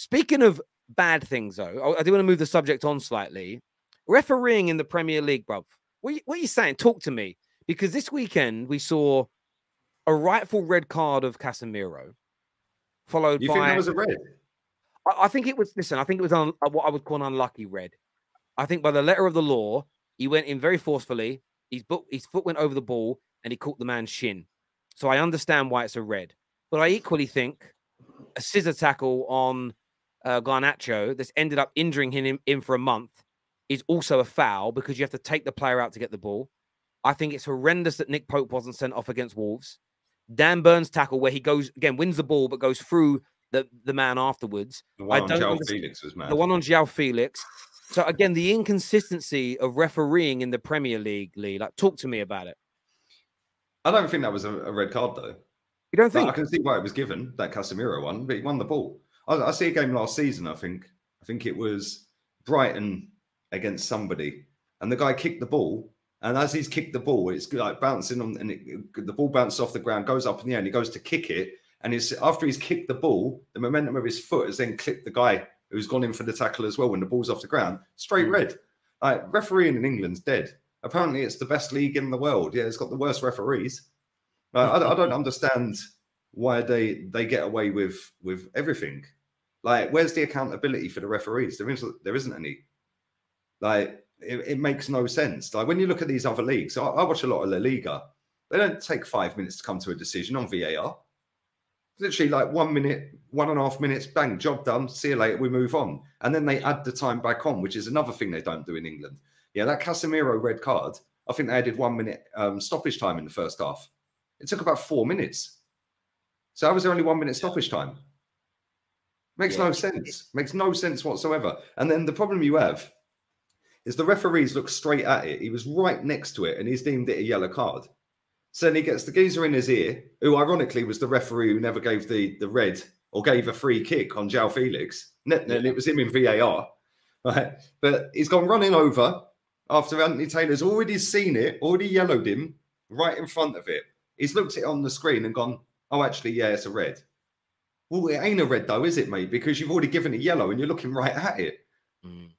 Speaking of bad things, though, I do want to move the subject on slightly. Refereeing in the Premier League, bruv. What are you saying? Talk to me. Because this weekend, we saw a rightful red card of Casemiro, followed by... You think that was a red? I think it was... Listen, I think it was what I would call an unlucky red. I think by the letter of the law, he went in very forcefully. His foot went over the ball and he caught the man's shin. So I understand why it's a red. But I equally think a scissor tackle on Garnacho that's ended up injuring him in for a month is also a foul because you have to take the player out to get the ball. I think it's horrendous that Nick Pope wasn't sent off against Wolves. Dan Burns' tackle where he goes, again, wins the ball, but goes through the man afterwards. The one on Joao Felix was mad. The one on Joao Felix. So, again, the inconsistency of refereeing in the Premier League, Lee, like, talk to me about it. I don't think that was a red card, though. You don't think? Like, I can see why it was given, that Casemiro one, but he won the ball. I see a game last season, I think it was Brighton against somebody, and the guy kicked the ball, and as he's kicked the ball, it's like bouncing on, and the ball bounces off the ground, goes up in the air, and he goes to kick it, and after he's kicked the ball, the momentum of his foot has then clipped the guy who's gone in for the tackle as well when the ball's off the ground, straight red. Like, refereeing in England's dead. Apparently, it's the best league in the world. Yeah, it's got the worst referees. Like, I don't understand why they get away with everything. Like, where's the accountability for the referees? There isn't any. Like, it makes no sense. Like, when you look at these other leagues, I watch a lot of La Liga. They don't take 5 minutes to come to a decision on VAR. Literally, like, 1 minute, 1.5 minutes, bang, job done, see you later, we move on. And then they add the time back on, which is another thing they don't do in England. Yeah, that Casemiro red card, I think they added 1 minute stoppage time in the first half. It took about 4 minutes. So how was there only 1 minute stoppage time? Makes no sense. Makes no sense whatsoever. And then the problem you have is the referees look straight at it. He was right next to it, and he's deemed it a yellow card. So then he gets the geezer in his ear, who ironically was the referee who never gave the red or gave a free kick on Joao Felix. And it was him in VAR. Right? But he's gone running over after Anthony Taylor's already seen it, already yellowed him right in front of it. He's looked at it on the screen and gone, oh, actually, yeah, it's a red. Well, it ain't a red though, is it, mate? Because you've already given it yellow and you're looking right at it.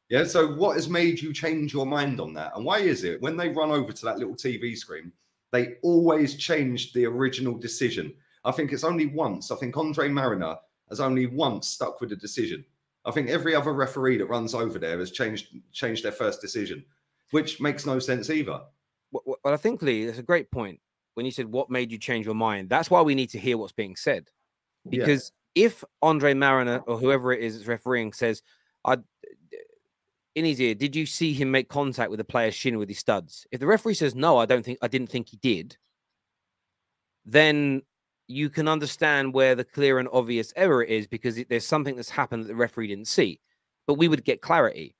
Yeah, so what has made you change your mind on that? And why is it when they run over to that little TV screen, they always change the original decision? I think it's only once. I think Andre Mariner has only once stuck with a decision. I think every other referee that runs over there has changed their first decision, which makes no sense either. Well, I think, Lee, that's a great point. When you said, what made you change your mind? That's why we need to hear what's being said. Because if Andre Mariner or whoever it is that's refereeing says, in his ear, did you see him make contact with the player's shin with his studs? If the referee says, no, I didn't think he did, then you can understand where the clear and obvious error is because there's something that's happened that the referee didn't see. But we would get clarity.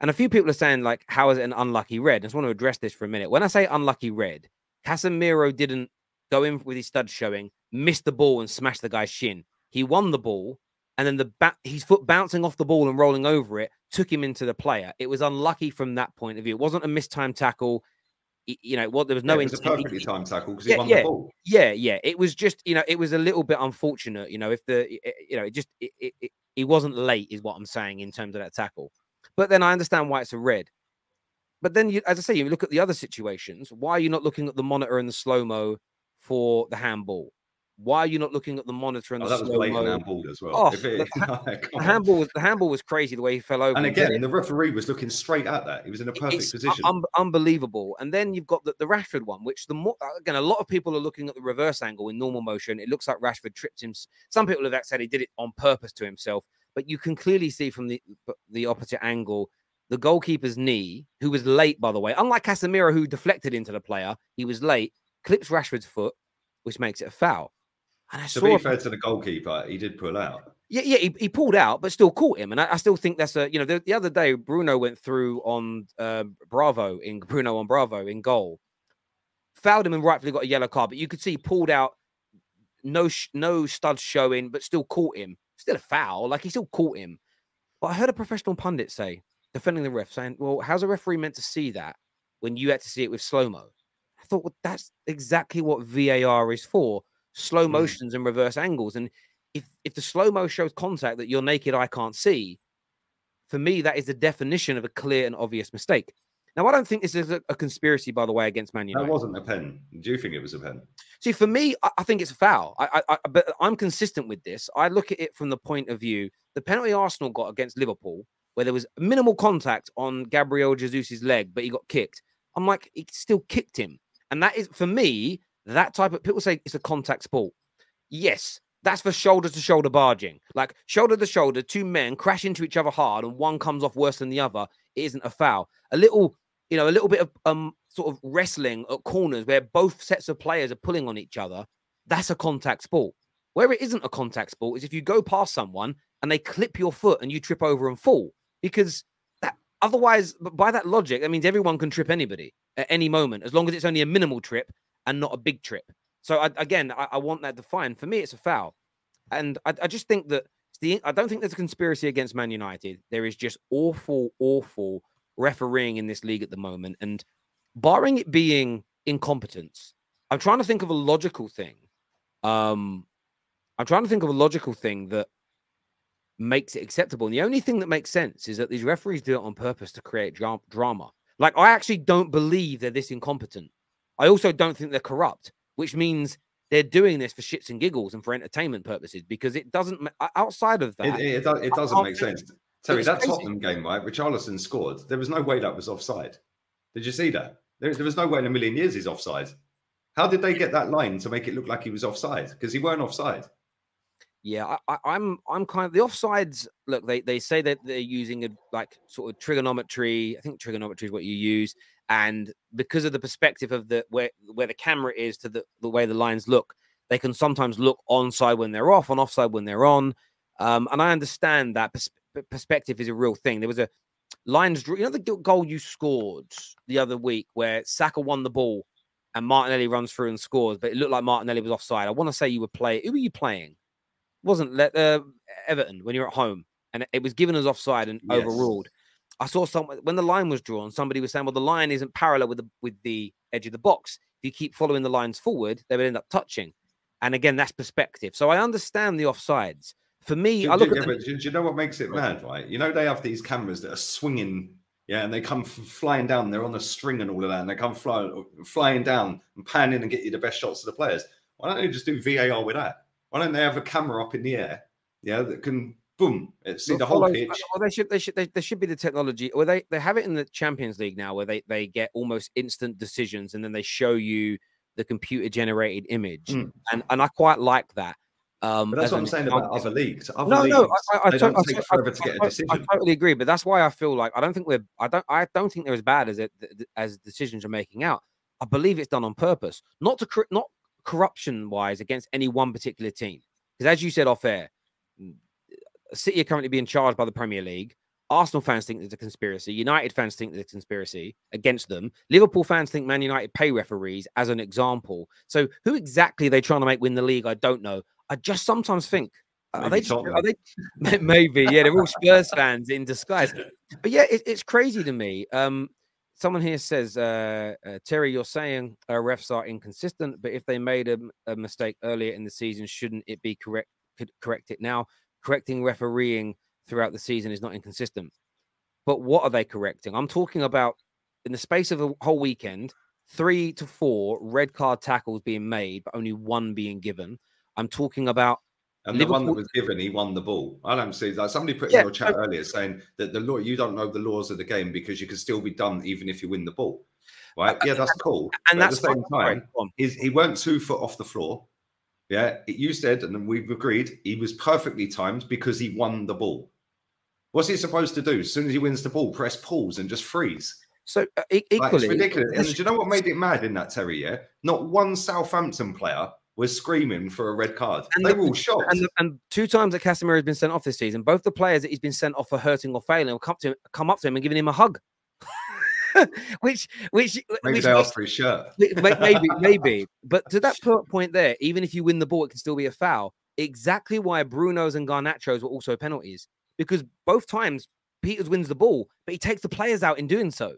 And a few people are saying, like, how is it an unlucky red? I just want to address this for a minute. When I say unlucky red, Casemiro didn't go in with his studs showing, miss the ball and smash the guy's shin. He won the ball. And then his foot bouncing off the ball and rolling over it took him into the player. It was unlucky from that point of view. It wasn't a mistimed tackle. There was no intent. It was a perfectly timed tackle because he won the ball. Yeah. It was just, it was a little bit unfortunate. He wasn't late is what I'm saying in terms of that tackle. But then I understand why it's a red. But then, as I say, you look at the other situations. Why are you not looking at the monitor and the slow-mo for the handball? Why are you not looking at the monitor and the slow-mo? That was blatant handball as well. Oh, the handball was crazy the way he fell over. And again, the referee was looking straight at that. He was in a perfect position. Unbelievable. And then you've got the Rashford one, which again, a lot of people are looking at the reverse angle in normal motion. It looks like Rashford tripped him. Some people have said he did it on purpose to himself, but you can clearly see from the opposite angle the goalkeeper's knee, who was late, by the way. Unlike Casemiro, who deflected into the player, he was late, clips Rashford's foot, which makes it a foul. And to be fair to the goalkeeper, he did pull out. Yeah, he pulled out, but still caught him. And I still think that's the other day, Bruno went through on Bravo in goal. Fouled him and rightfully got a yellow card, but you could see he pulled out, no studs showing, but still caught him. Still a foul, like he still caught him. But I heard a professional pundit say, defending the ref, saying, well, how's a referee meant to see that when you had to see it with slow-mo? I thought, well, that's exactly what VAR is for. Slow motions and reverse angles. And if the slow-mo shows contact that your naked eye can't see, for me, that is the definition of a clear and obvious mistake. Now, I don't think this is a conspiracy, by the way, against Man United. That wasn't a pen. Do you think it was a pen? See, for me, I think it's a foul. But I'm consistent with this. I look at it from the point of view, the penalty Arsenal got against Liverpool, where there was minimal contact on Gabriel Jesus's leg, but he got kicked. I'm like, he still kicked him. And that is, for me, that type of... People say it's a contact sport. Yes, that's for shoulder-to-shoulder barging. Like, shoulder-to-shoulder, two men crash into each other hard and one comes off worse than the other. It isn't a foul. A little... You know, a little bit of sort of wrestling at corners where both sets of players are pulling on each other. That's a contact sport. Where it isn't a contact sport is if you go past someone and they clip your foot and you trip over and fall. Because that, otherwise, by that logic, that means everyone can trip anybody at any moment, as long as it's only a minimal trip and not a big trip. So, I want that defined. For me, it's a foul. And I just think that... I don't think there's a conspiracy against Man United. There is just awful, awful... refereeing in this league at the moment, and barring it being incompetence, I'm trying to think of a logical thing. I'm trying to think of a logical thing that makes it acceptable, and the only thing that makes sense is that these referees do it on purpose to create drama. Like, I actually don't believe they're this incompetent. I also don't think they're corrupt, which means they're doing this for shits and giggles and for entertainment purposes, because it doesn't, outside of that, it doesn't make sense. Terry, that Tottenham game, right? Richarlison scored. There was no way that was offside. Did you see that? There was no way in a million years he's offside. How did they get that line to make it look like he was offside? Because he weren't offside. Yeah, I'm kind of... The offsides, look, they say that they're using sort of trigonometry. I think trigonometry is what you use. And because of the perspective of where the camera is to the way the lines look, they can sometimes look onside when they're off and offside when they're on. And I understand that perspective is a real thing. There was a line draw. You know the goal you scored the other week where Saka won the ball and Martinelli runs through and scores, but it looked like Martinelli was offside. I want to say you were playing... Who were you playing? It wasn't Everton when you were at home, and it was given as offside and yes, overruled. I saw someone, when the line was drawn, somebody was saying, well, the line isn't parallel with the edge of the box. If you keep following the lines forward, they would end up touching. And again, that's perspective. So I understand the offsides. For me, I look at... Do you know what makes it mad, right? You know, they have these cameras that are swinging, yeah, and they come flying down. They're on a string and all of that, and they come flying down and pan in and get you the best shots of the players. Why don't they just do VAR with that? Why don't they have a camera up in the air, yeah, that can, boom, see the whole pitch? Well, there should be the technology. Or they have it in the Champions League now where they get almost instant decisions, and then they show you the computer-generated image. Mm. And I quite like that. But that's what I'm saying about other leagues. I totally agree, but that's why I feel like I don't think they're as bad as decisions are making out. I believe it's done on purpose, not corruption wise against any one particular team. Because as you said off air, City are currently being charged by the Premier League. Arsenal fans think there's a conspiracy. United fans think there's a conspiracy against them. Liverpool fans think Man United pay referees, as an example. So who exactly they're trying to make win the league, I don't know. I just sometimes think, are they? Maybe, yeah, they're all Spurs fans in disguise. But yeah, it's crazy to me. Someone here says, Terry, you're saying refs are inconsistent, but if they made a mistake earlier in the season, shouldn't it be correct? Could correct it now? Correcting refereeing throughout the season is not inconsistent. But what are they correcting? I'm talking about, in the space of a whole weekend, 3 to 4 red card tackles being made, but only one being given. I'm talking about... And Liverpool, the one that was given, he won the ball. I don't see that. Somebody put in your chat earlier saying that the law, you don't know the laws of the game because you can still be done even if you win the ball. Right? Yeah, that's cool. And that's at the same time, he weren't 2 foot off the floor. Yeah, you said, and we've agreed, he was perfectly timed because he won the ball. What's he supposed to do? As soon as he wins the ball, press pause and just freeze. So equally... Like, it's ridiculous. And do you know what made it mad in that, Terry? Yeah? Not one Southampton player was screaming for a red card. And they were all shocked. And 2 times that Casemiro has been sent off this season, both the players that he's been sent off for hurting or failing will come up to him and giving him a hug. Maybe they asked for his shirt. Maybe. But to that point there, even if you win the ball, it can still be a foul. Exactly why Bruno's and Garnacho's were also penalties. Because both times, Peters wins the ball, but he takes the players out in doing so.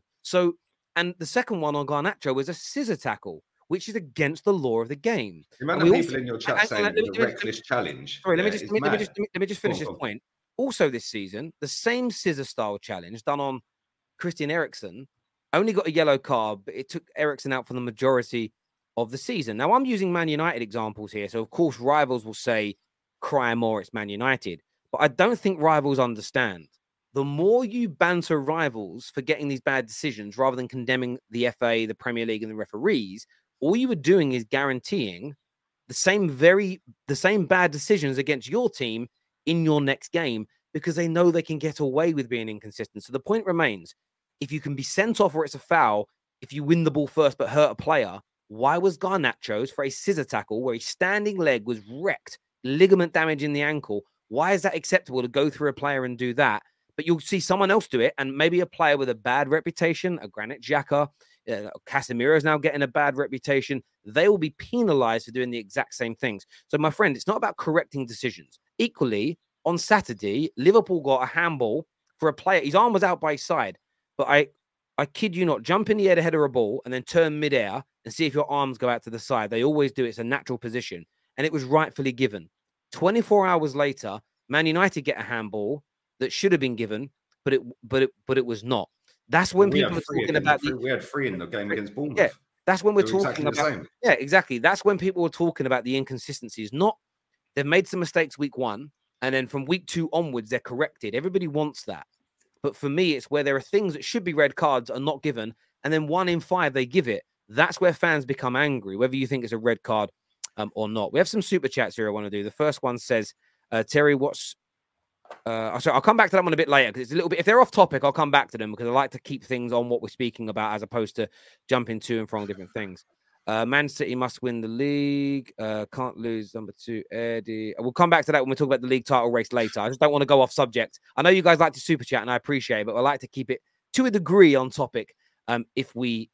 And the second one on Garnacho was a scissor tackle, which is against the law of the game. The amount of people in your chat saying it's a reckless challenge. Sorry, let me just finish this point. Also this season, the same scissor-style challenge done on Christian Eriksen only got a yellow card, but it took Eriksen out for the majority of the season. Now, I'm using Man United examples here, so of course rivals will say, cry more, it's Man United. But I don't think rivals understand. The more you banter rivals for getting these bad decisions, rather than condemning the FA, the Premier League, and the referees, all you were doing is guaranteeing the same bad decisions against your team in your next game, because they know they can get away with being inconsistent. So the point remains, if you can be sent off or it's a foul, if you win the ball first but hurt a player, why was Garnacho's for a scissor tackle where his standing leg was wrecked, ligament damage in the ankle? Why is that acceptable to go through a player and do that? But you'll see someone else do it, and maybe a player with a bad reputation, a Granit Xhaka, Casemiro is now getting a bad reputation. They will be penalized for doing the exact same things. So, my friend, it's not about correcting decisions. Equally, on Saturday, Liverpool got a handball for a player. His arm was out by his side, but I kid you not, jump in the air to head a ball and then turn midair and see if your arms go out to the side. They always do. It's a natural position, and it was rightfully given. 24 hours later, Man United get a handball that should have been given, but it was not. That's when people are talking about we had three in the game against Bournemouth. Yeah, that's when we're talking about. Yeah, exactly. That's when people were talking about the inconsistencies. Not they've made some mistakes week one, and then from week two onwards they're corrected. Everybody wants that, but for me, it's where there are things that should be red cards are not given, and then 1 in 5 they give it. That's where fans become angry, whether you think it's a red card or not. We have some super chats here I want to do. The first one says, Terry, what's sorry, I'll come back to that one a bit later because it's a little bit. If they're off topic, I'll come back to them because I like to keep things on what we're speaking about as opposed to jumping to and from different things. Man City must win the league. Can't lose number 2, Eddie. We'll come back to that when we talk about the league title race later. I just don't want to go off subject. I know you guys like to super chat and I appreciate it, but I like to keep it to a degree on topic if we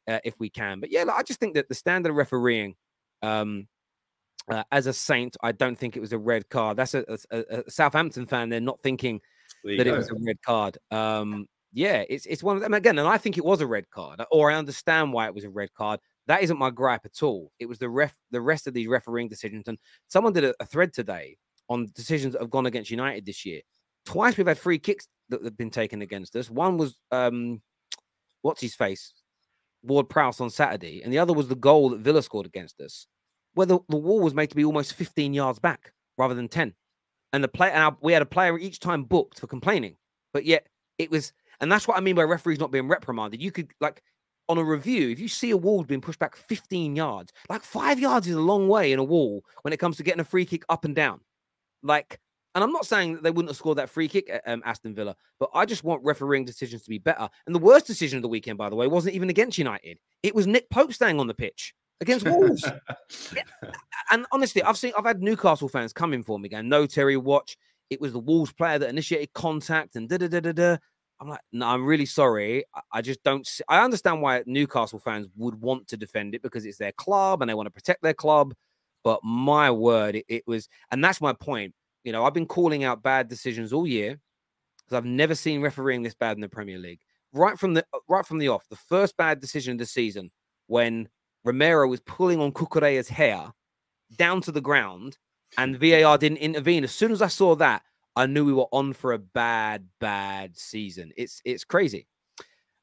can. But yeah, look, I just think that the standard of refereeing. As a Saint, I don't think it was a red card. That's a Southampton fan. They're not thinking that it was a red card. Yeah, it's one of them again. And I think it was a red card, or I understand why it was a red card. That isn't my gripe at all. It was the rest of these refereeing decisions. And someone did a thread today on decisions that have gone against United this year. Twice we've had free kicks that have been taken against us. One was what's his face, Ward-Prowse on Saturday, and the other was the goal that Villa scored against us, where the wall was made to be almost 15 yards back rather than 10. And we had a player each time booked for complaining. But yet it was... And that's what I mean by referees not being reprimanded. You could, like, on a review, if you see a wall being pushed back 15 yards, like 5 yards is a long way in a wall when it comes to getting a free kick up and down. Like, and I'm not saying that they wouldn't have scored that free kick at Aston Villa, but I just want refereeing decisions to be better. And the worst decision of the weekend, by the way, wasn't even against United. It was Nick Pope staying on the pitch against Wolves. Yeah. And honestly, I've had Newcastle fans coming for me going, no, Terry, watch, it was the Wolves player that initiated contact and da-da-da-da-da. I'm like, no, I'm really sorry. I just don't see. I understand why Newcastle fans would want to defend it because it's their club and they want to protect their club. But my word, it was, and that's my point. You know, I've been calling out bad decisions all year because I've never seen refereeing this bad in the Premier League. Right from the off, the first bad decision of the season when Romero was pulling on Cucurella's hair down to the ground and VAR didn't intervene. As soon as I saw that, I knew we were on for a bad, bad season. It's crazy.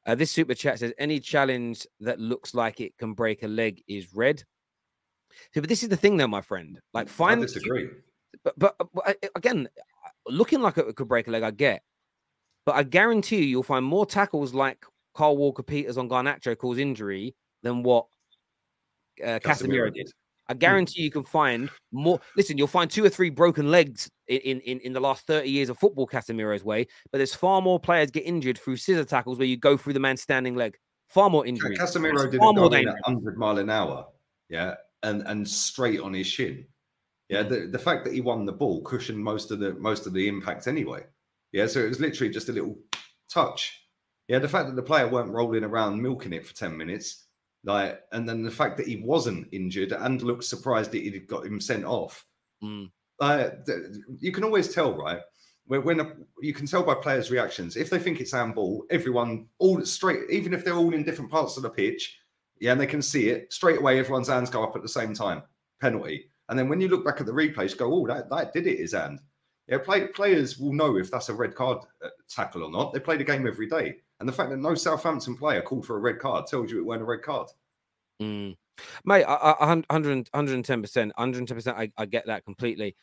This super chat says, any challenge that looks like it can break a leg is red. So, but this is the thing though, my friend. Like, I disagree. But again, looking like it could break a leg, I get. But I guarantee you'll find more tackles like Carl Walker-Peters on Garnacho cause injury than what Casemiro did. I guarantee you can find more. Listen, you'll find 2 or 3 broken legs in the last 30 years of football Casemiro's way, but there's far more players get injured through scissor tackles where you go through the man's standing leg. Far more injuries. Casemiro did go in at 100 mile an hour, yeah, and straight on his shin. Yeah, the fact that he won the ball cushioned most of the impact anyway. Yeah, so it was literally just a little touch. Yeah, the fact that the player weren't rolling around milking it for 10 minutes. Like, and then the fact that he wasn't injured and looked surprised that he'd got him sent off. You can always tell, right? You can tell by players' reactions. If they think it's handball, everyone all straight, even if they're all in different parts of the pitch, Yeah, and they can see it. Straight away, everyone's hands go up at the same time. Penalty. And then when you look back at the replays, you go, oh, that did it, his hand. Yeah, players will know if that's a red card tackle or not. They play the game every day. And the fact that no Southampton player called for a red card tells you it weren't a red card. Mm. Mate, 110%. I get that completely.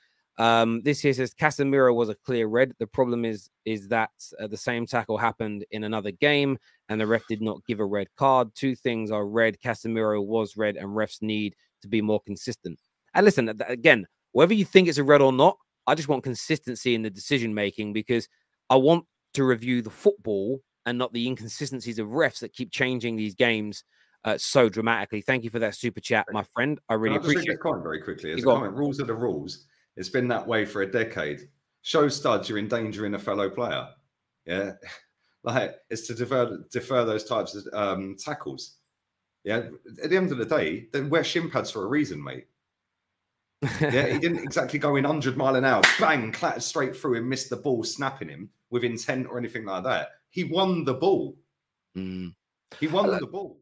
This here says Casemiro was a clear red. The problem is that the same tackle happened in another game and the ref did not give a red card. Two things are red. Casemiro was red and refs need to be more consistent. And listen, again, whether you think it's a red or not, I just want consistency in the decision-making because I want to review the football and not the inconsistencies of refs that keep changing these games so dramatically. Thank you for that super chat, my friend. I really appreciate it. Very quickly, as a comment, rules are the rules. It's been that way for a decade. Show studs, you're endangering a fellow player. Yeah, like it's to defer those types of tackles. Yeah, at the end of the day, they wear shin pads for a reason, mate. Yeah, he didn't exactly go in 100 mph, bang, clattered straight through him, missed the ball, snapping him with intent or anything like that. He won the ball. Mm. He won the ball.